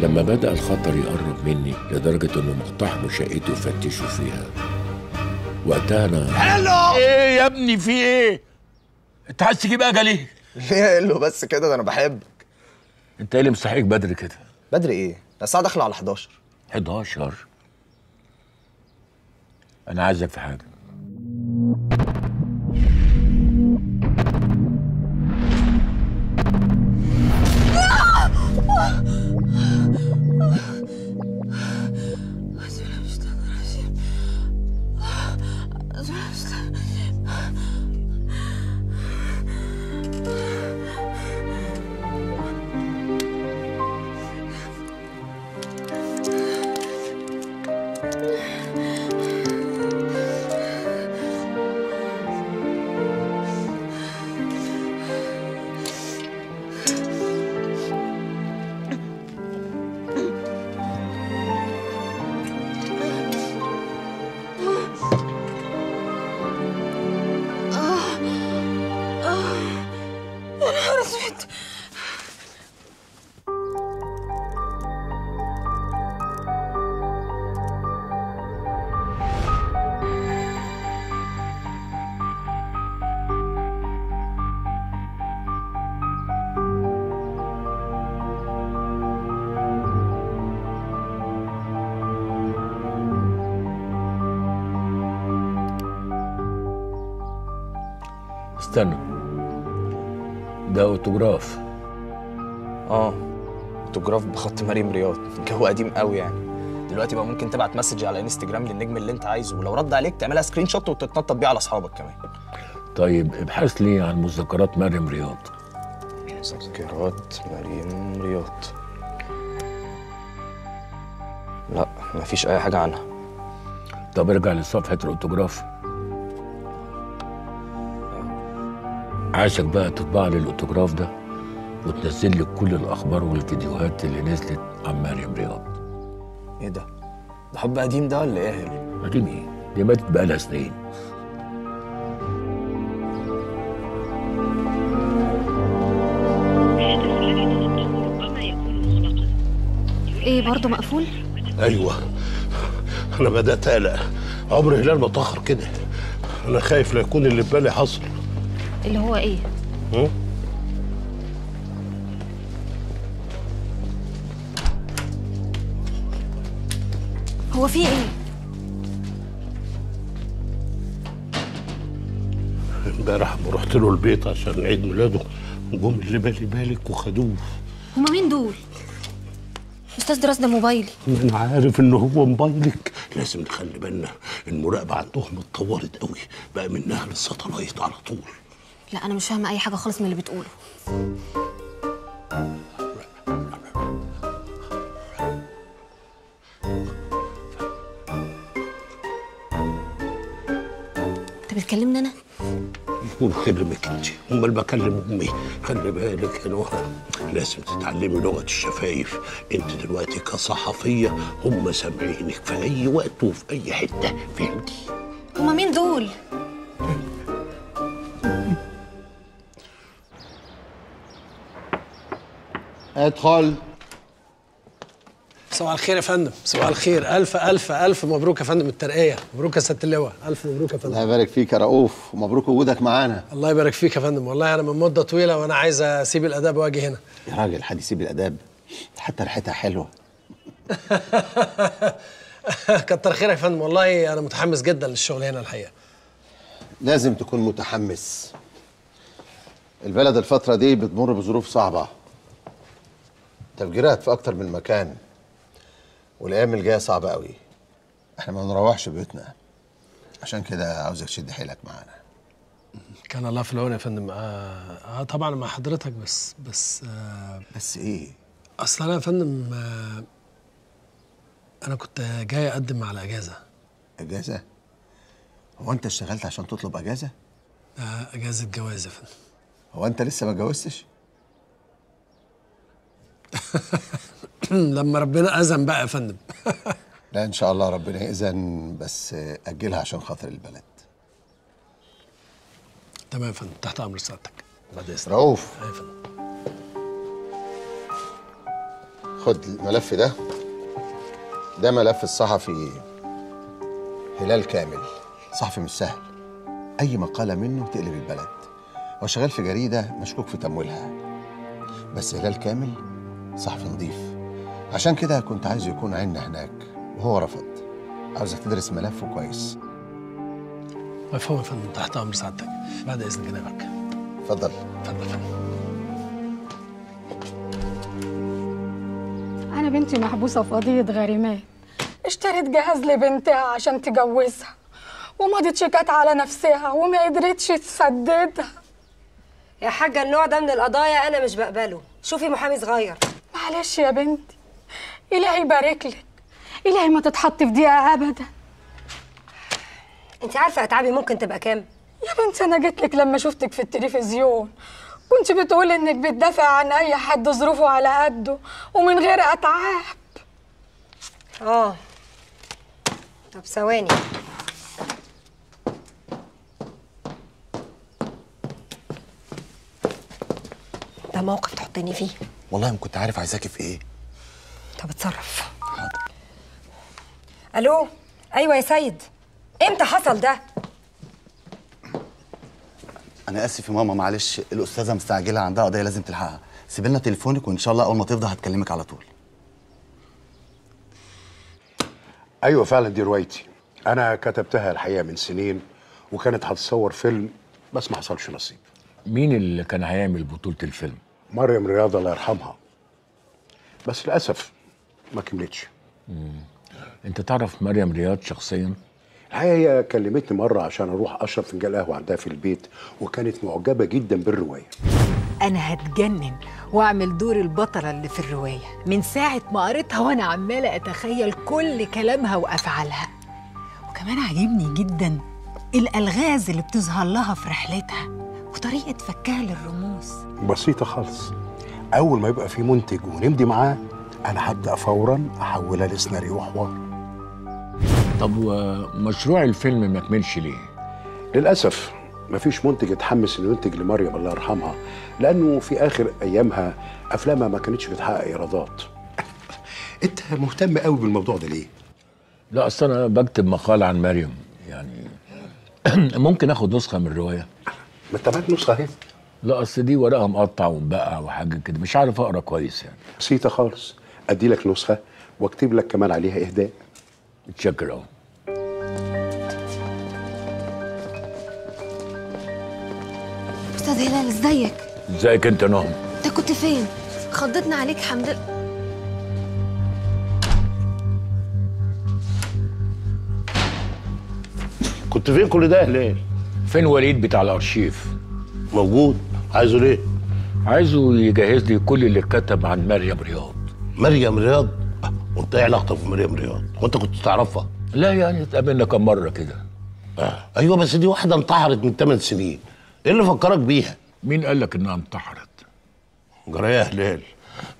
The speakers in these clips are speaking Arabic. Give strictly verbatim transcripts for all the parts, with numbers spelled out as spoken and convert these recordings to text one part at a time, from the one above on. لما بدأ الخطر يقرب مني لدرجة إنه مقتحموا شقتي وفتشوا فيها. وقتها أنا حلو. إيه يا ابني في إيه؟ أنت عايز تجيب أجل إيه؟ ليه قال له بس كده؟ ده أنا بحبك. أنت إيه اللي مصحيك بدري كده؟ بدري إيه؟ ده الساعة داخلة على حداشر. حداشر؟ أنا عايزك في حاجة. استنى، ده اوتوجراف. اه اوتوجراف بخط مريم رياض، الجو قديم قوي يعني. دلوقتي بقى ممكن تبعت مسج على انستجرام للنجم اللي انت عايزه، ولو رد عليك تعملها سكرين شوت وتتنطط بيه على اصحابك كمان. طيب ابحث لي عن مذكرات مريم رياض. مذكرات مريم رياض؟ لا مفيش اي حاجه عنها. طب ارجع لصفحه الاوتوجراف. عايزك بقى تطبع لي الاوتوجراف ده وتنزل لي كل الاخبار والفيديوهات اللي نزلت عن مريم رياض. ايه ده؟ ده حب قديم ده ولا ايه؟ قديم ايه؟ دي ماتت بقى لها سنين. ايه برضه مقفول؟ ايوه انا بدات اقلق. عمر هلال متاخر كده. انا خايف لا يكون اللي في بالي حصل. اللي هو ايه؟ ها؟ هو في ايه؟ امبارح ما رحت له البيت عشان عيد ميلاده، جم اللي بالي بالك وخدوه. هما مين دول؟ استاذ دراس ده موبايلي. انا عارف ان هو موبايلك، لازم نخلي بالنا. المراقبه عندهم اتطورت قوي، بقى منها للساتلايت على طول. لا أنا مش فاهمة أي حاجة خالص من اللي بتقوله. أنت بتكلمني أنا؟ بكلمك أنت، أمال بكلم أمي. خلي بالك يا نهى، لازم تتعلمي لغة الشفايف. أنت دلوقتي كصحفية هم سامعينك في أي وقت وفي أي حتة، فهمتي؟ هما مين دول؟ ادخل. صباح الخير يا فندم. صباح الخير. الف الف الف مبروك يا فندم الترقيه. مبروك يا سياده اللواء. الف مبروك يا فندم. الله يبارك فيك يا رؤوف، ومبروك وجودك معانا. الله يبارك فيك يا فندم. والله انا من مده طويله وانا عايز اسيب الاداب واجي هنا. يا راجل حد يسيب الاداب؟ حتى ريحتها حلوه. كتر خيرك يا فندم. والله انا متحمس جدا للشغل هنا الحقيقه. لازم تكون متحمس. البلد الفتره دي بتمر بظروف صعبه، تفجيرات في أكتر من مكان، والأيام الجاية صعبة قوي. إحنا ما نروحش بيوتنا، عشان كده عاوزك تشد حيلك معانا. كان الله في العون يا فندم. آه, آه طبعًا مع حضرتك. بس بس آه بس إيه؟ أصل أنا يا فندم آه أنا كنت جاي أقدم على إجازة. إجازة؟ هو أنت اشتغلت عشان تطلب إجازة؟ آه إجازة جواز يا فندم. هو أنت لسه ما اتجوزتش؟ لما ربنا يأذن بقى يا فندم. لا ان شاء الله ربنا يأذن، بس اجلها عشان خاطر البلد. تمام يا فندم، تحت امر سيادتك. رؤوف. ايوه يا فندم. خد الملف ده، ده ملف الصحفي هلال كامل. صحفي مش سهل، أي مقالة منه تقلب البلد. هو شغال في جريدة مشكوك في تمويلها، بس هلال كامل صحفي نظيف. عشان كده كنت عايزه يكون عيننا هناك وهو رفض. عاوزك تدرس ملفه كويس. مفهوم يا فندم، تحت أمر سعادتك. بعد إذن جنابك. اتفضل. اتفضل يا فندم. أنا بنتي محبوسة في قضية غريمات. اشترت جهاز لبنتها عشان تجوزها، ومضت شيكات على نفسها وما قدرتش تسددها. يا حاجة النوع ده من القضايا أنا مش بقبله. شوفي محامي صغير. معلش يا بنتي، إلهي يبارك لك، إلهي ما تتحط في دقيقة أبدا. أنت عارفة أتعابي ممكن تبقى كام؟ يا بنتي أنا جيت لك لما شفتك في التلفزيون، كنت بتقولي إنك بتدافع عن أي حد ظروفه على قده ومن غير أتعاب. آه طب ثواني. ده موقف تحطيني فيه. والله ما كنت عارف عايزاكي في إيه. طب اتصرف. حاضر. ألو. أيوه يا سيد، إمتى حصل ده؟ أنا آسف يا ماما، معلش الأستاذة مستعجلة، عندها قضية لازم تلحقها. سيب لنا تليفونك وإن شاء الله أول ما تفضى هتكلمك على طول. أيوه فعلا دي روايتي، أنا كتبتها الحقيقة من سنين، وكانت هتصور فيلم بس ما حصلش نصيب. مين اللي كان هيعمل بطولة الفيلم؟ مريم رياض الله يرحمها، بس للأسف ما كملتش. مم. أنت تعرف مريم رياض شخصيا؟ هي كلمتني مرة عشان أروح أشرب فنجان قهوة عندها في البيت، وكانت معجبة جدا بالرواية. أنا هتجنن وأعمل دور البطلة اللي في الرواية. من ساعة ما قريتها وأنا عمالة أتخيل كل كلامها وأفعالها. وكمان عاجبني جدا الألغاز اللي بتظهر لها في رحلتها وطريقة فكها للرموز. بسيطة خالص. أول ما يبقى في منتج ونمضي معاه أنا هبدأ فورا أحولها لسيناريو وحوار. طب ومشروع الفيلم ما كملش ليه؟ للأسف مفيش منتج اتحمس انه ينتج لمريم الله يرحمها، لأنه في آخر أيامها أفلامها ما كانتش بتحقق إيرادات. أنت مهتم قوي بالموضوع ده ليه؟ لا أصل أنا بكتب مقال عن مريم، يعني ممكن آخد نسخة من الرواية؟ ما أنت معاك نسخة أهي. لا أصل دي ورقها مقطع ومبقع وحاجة كده، مش عارف أقرأ كويس يعني. بسيطة خالص، أدي لك نسخة وأكتب لك كمان عليها إهداء. متشكر أوي. أستاذ هلال ازيك؟ ازيك أنت يا نهى؟ أنت كنت فين؟ خضتنا عليك حمد لله. كنت فين كل ده يا هلال؟ فين وليد بتاع الأرشيف؟ موجود، عايزه ليه؟ عايزه يجهز لي كل اللي اتكتب عن مريم رياض. مريم رياض؟ وانت ايه علاقتك بمريم رياض؟ وانت كنت تعرفها؟ لا يعني اتقابلنا كم مره كده. آه. ايوه بس دي واحده انتحرت من ثمان سنين، ايه اللي فكرك بيها؟ مين قال لك انها انتحرت؟ جرايه يا هلال،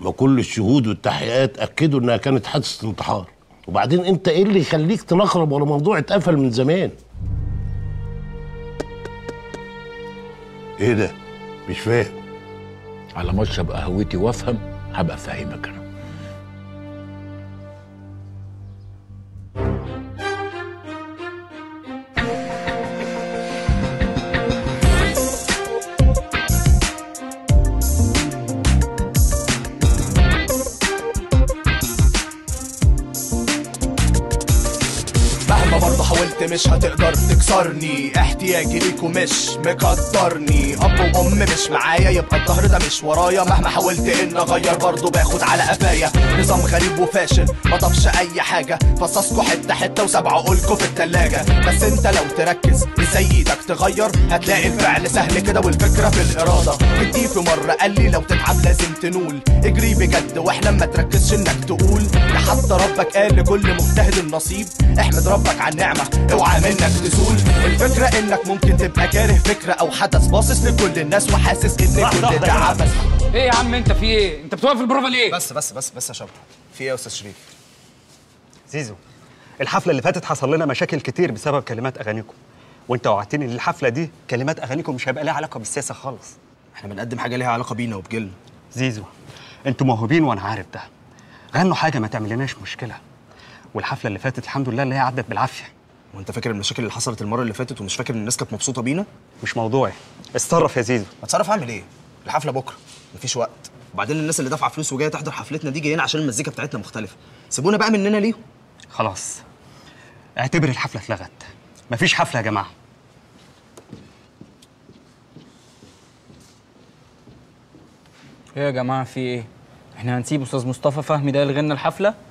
ما كل الشهود والتحقيقات اكدوا انها كانت حادثه انتحار، وبعدين انت ايه اللي يخليك تنخرب ولا موضوع اتقفل من زمان؟ ايه ده؟ مش فاهم. على ما اشرب قهوتي وافهم هبقى فاهمك انا. مش هتقدر تكسرني، احتياجي ليكوا مش مقدرني. اب وام مش معايا يبقى الظهر ده مش ورايا، مهما حاولت ان اغير برضه باخد على قفايا. نظام غريب وفاشل ما طفش اي حاجه، فصصكوا حته حته وسبع عقولكوا في التلاجه. بس انت لو تركز ازاي ايدك تغير هتلاقي الفعل سهل كده والفكره في الاراده. جدي في مره قال لي لو تتعب لازم تنول، اجري بجد واحلم ما تركزش انك تقول. لحد ربك قال لكل مجتهد النصيب، احمد ربك على النعمه اوعى منك تزول. الفكرة انك ممكن تبقى كاره فكرة او حدث، باصص لكل الناس وحاسس ان كل ده عبث. ايه يا عم انت في ايه؟ انت بتوقف البروفة ليه؟ بس بس بس بس يا شباب، في ايه يا استاذ شريف؟ زيزو، الحفلة اللي فاتت حصل لنا مشاكل كتير بسبب كلمات اغانيكم، وانت وعدتني ان الحفلة دي كلمات اغانيكم مش هيبقى لها علاقة بالسياسة خالص. احنا بنقدم حاجة ليها علاقة بينا وبجيلنا. زيزو، انتوا موهوبين وانا عارف ده، غنوا حاجه ما تعملناش مشكله. والحفله اللي فاتت الحمد لله اللي هي عدت بالعافيه. وانت فاكر المشاكل اللي حصلت المره اللي فاتت ومش فاكر ان الناس كانت مبسوطه بينا؟ مش موضوعي. اتصرف يا زيزو. اتصرف اعمل ايه؟ الحفله بكره مفيش وقت، وبعدين الناس اللي دافعه فلوس وجايه تحضر حفلتنا دي جايين عشان المزيكا بتاعتنا مختلفه. سيبونا بقى مننا ليهم. خلاص اعتبر الحفله اتلغت، مفيش حفله يا جماعه. ايه يا جماعه في ايه؟ احنا هنسيب استاذ مصطفى فهمي ده يلغي لنا الحفله؟